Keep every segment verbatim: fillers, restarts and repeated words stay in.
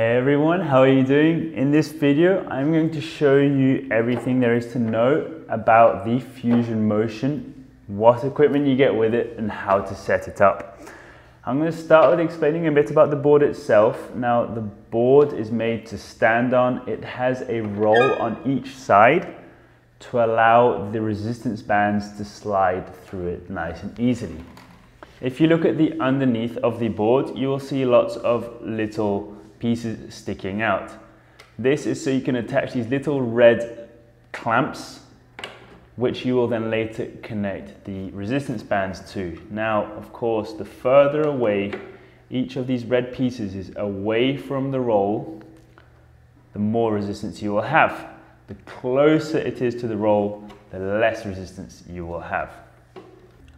Hey everyone, how are you doing? In this video, I'm going to show you everything there is to know about the Fusion Motion, what equipment you get with it, and how to set it up. I'm going to start with explaining a bit about the board itself. Now, the board is made to stand on. It has a roll on each side to allow the resistance bands to slide through it nice and easily. If you look at the underneath of the board, you will see lots of little pieces sticking out. This is so you can attach these little red clamps, which you will then later connect the resistance bands to. Now, of course, the further away each of these red pieces is away from the roll, the more resistance you will have. The closer it is to the roll, the less resistance you will have.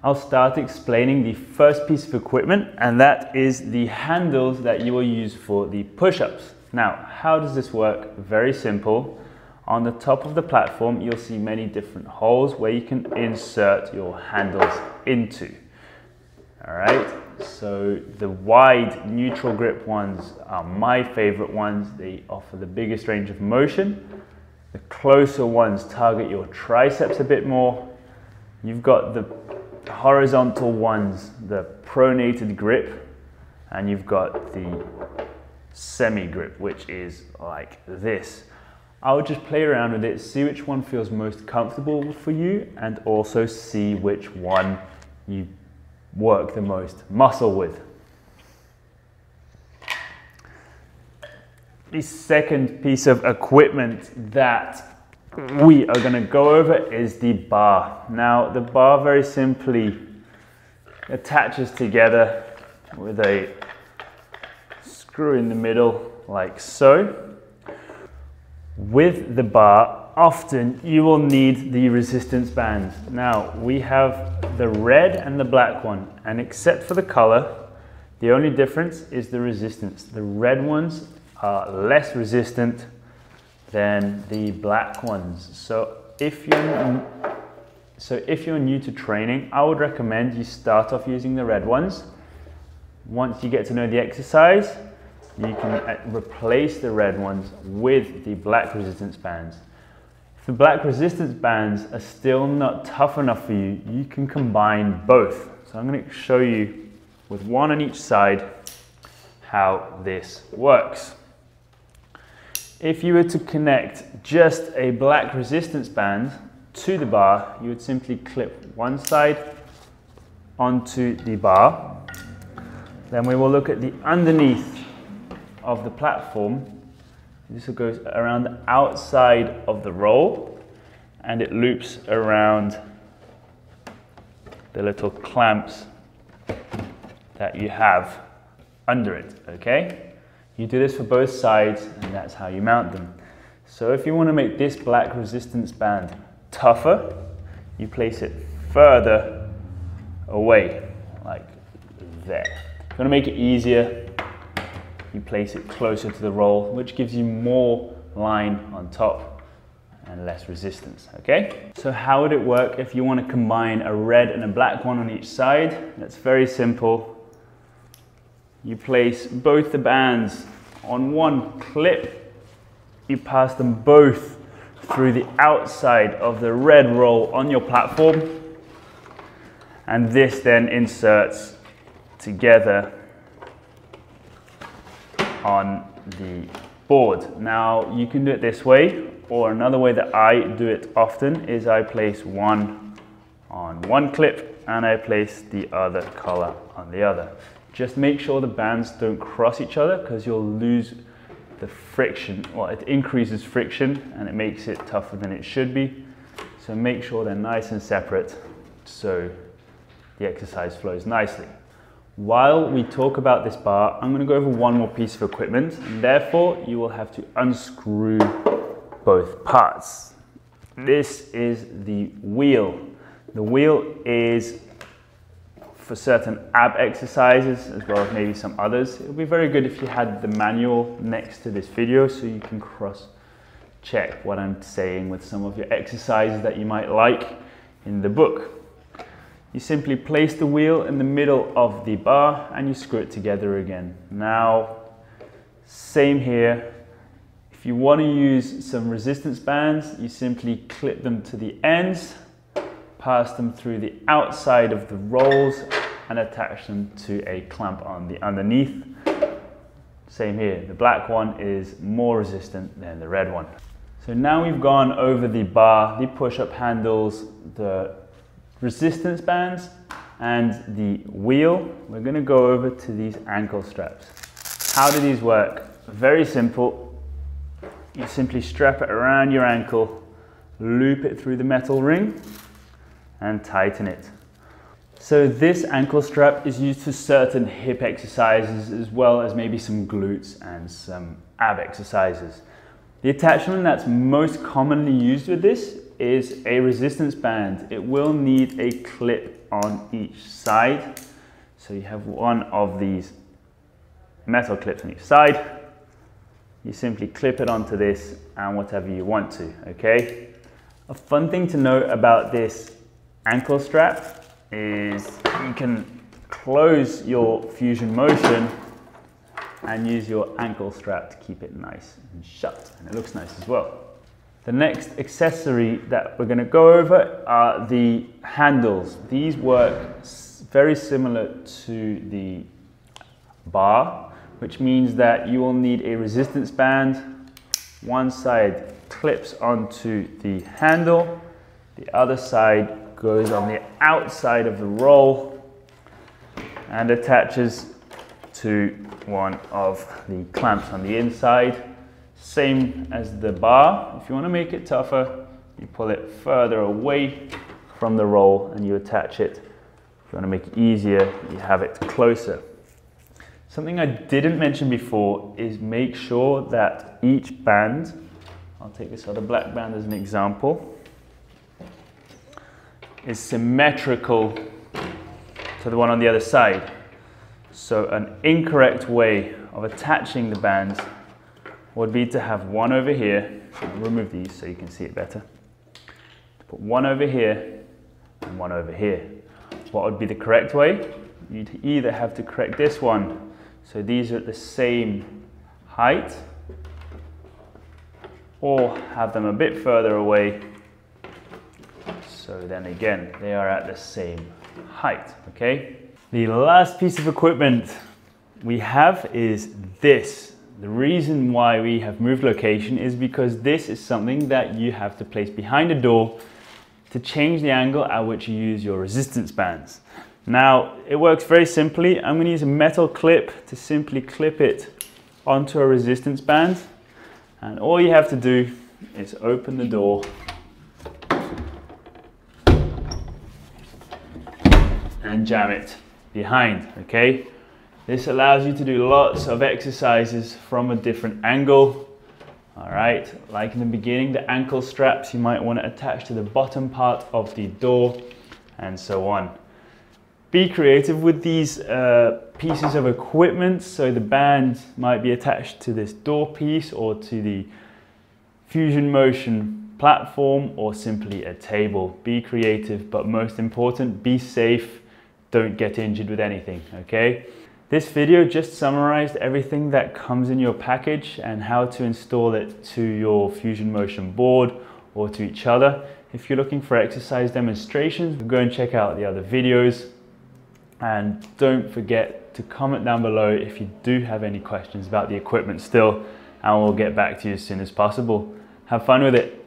I'll start explaining the first piece of equipment, and that is the handles that you will use for the push-ups. Now, how does this work? Very simple. On the top of the platform, you'll see many different holes where you can insert your handles into. All right, so the wide neutral grip ones are my favorite ones. They offer the biggest range of motion. The closer ones target your triceps a bit more. You've got the horizontal ones, the pronated grip, and you've got the semi grip, which is like this. I'll just play around with it, see which one feels most comfortable for you, and also see which one you work the most muscle with. The second piece of equipment that we are going to go over is the bar. Now, the bar very simply attaches together with a screw in the middle, like so. With the bar, often you will need the resistance bands. Now, we have the red and the black one, and except for the color, the only difference is the resistance. The red ones are less resistant than the black ones. So if you're, so if you're new to training, I would recommend you start off using the red ones. Once you get to know the exercise, you can replace the red ones with the black resistance bands. If the black resistance bands are still not tough enough for you, you can combine both. So I'm going to show you with one on each side how this works. If you were to connect just a black resistance band to the bar, you would simply clip one side onto the bar. Then we will look at the underneath of the platform. This goes around the outside of the roll, and it loops around the little clamps that you have under it, okay? You do this for both sides, and that's how you mount them. So if you want to make this black resistance band tougher, you place it further away, like there. If you want to make it easier, you place it closer to the roll, which gives you more line on top and less resistance, okay? So how would it work if you want to combine a red and a black one on each side? That's very simple. You place both the bands on one clip, you pass them both through the outside of the red roll on your platform, and this then inserts together on the board. Now, you can do it this way, or another way that I do it often is I place one on one clip and I place the other color on the other. Just make sure the bands don't cross each other, because you'll lose the friction. Well, it increases friction and it makes it tougher than it should be. So make sure they're nice and separate so the exercise flows nicely. While we talk about this bar, I'm going to go over one more piece of equipment, and therefore you will have to unscrew both parts. This is the wheel. The wheel is for certain ab exercises, as well as maybe some others. It would be very good if you had the manual next to this video so you can cross check what I'm saying with some of your exercises that you might like in the book. You simply place the wheel in the middle of the bar and you screw it together again. Now, Same here. If you want to use some resistance bands, you simply clip them to the ends, pass them through the outside of the rolls and attach them to a clamp on the underneath. Same here, the black one is more resistant than the red one. So now we've gone over the bar, the push-up handles, the resistance bands and the wheel. We're going to go over to these ankle straps. How do these work? Very simple. You simply strap it around your ankle, loop it through the metal ring and tighten it. So this ankle strap is used for certain hip exercises as well as maybe some glutes and some ab exercises. The attachment that's most commonly used with this is a resistance band. It will need a clip on each side. So you have one of these metal clips on each side. You simply clip it onto this and whatever you want to, okay? A fun thing to note about this ankle strap is you can close your Fusion Motion and use your ankle strap to keep it nice and shut, and it looks nice as well. The next accessory that we're going to go over are the handles. These work very similar to the bar, which means that you will need a resistance band. One side clips onto the handle, the other side goes on the outside of the roll and attaches to one of the clamps on the inside. Same as the bar. If you want to make it tougher, you pull it further away from the roll and you attach it. If you want to make it easier, you have it closer. Something I didn't mention before is make sure that each band, I'll take this other black band as an example, is symmetrical to the one on the other side. So an incorrect way of attaching the bands would be to have one over here. I'll remove these so you can see it better. Put one over here and one over here. What would be the correct way? You'd either have to correct this one so these are at the same height, or have them a bit further away so then again they are at the same height, okay? The last piece of equipment we have is this. The reason why we have moved location is because this is something that you have to place behind a door to change the angle at which you use your resistance bands. Now, it works very simply. I'm going to use a metal clip to simply clip it onto a resistance band. And all you have to do is open the door and jam it behind, okay? This allows you to do lots of exercises from a different angle. All right, like in the beginning, the ankle straps, you might want to attach to the bottom part of the door and so on. Be creative with these uh, pieces of equipment. So the band might be attached to this door piece or to the Fusion Motion platform or simply a table. Be creative, but most important, be safe. Don't get injured with anything, okay? This video just summarized everything that comes in your package and how to install it to your Fusion Motion board or to each other. If you're looking for exercise demonstrations, go and check out the other videos. And don't forget to comment down below if you do have any questions about the equipment still, and we'll get back to you as soon as possible. Have fun with it.